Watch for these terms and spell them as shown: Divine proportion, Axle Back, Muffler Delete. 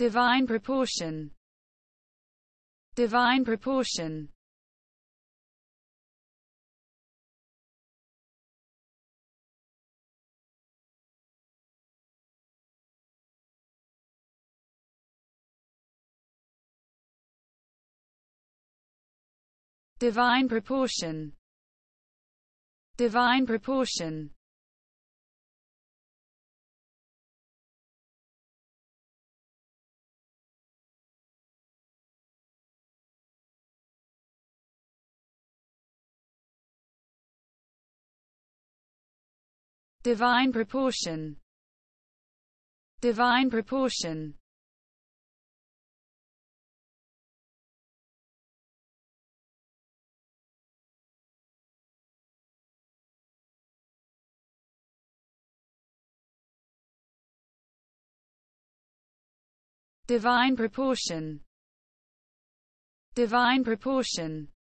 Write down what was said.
Divine proportion. Divine proportion. Divine proportion. Divine proportion. Divine proportion. Divine proportion. Divine proportion. Divine proportion.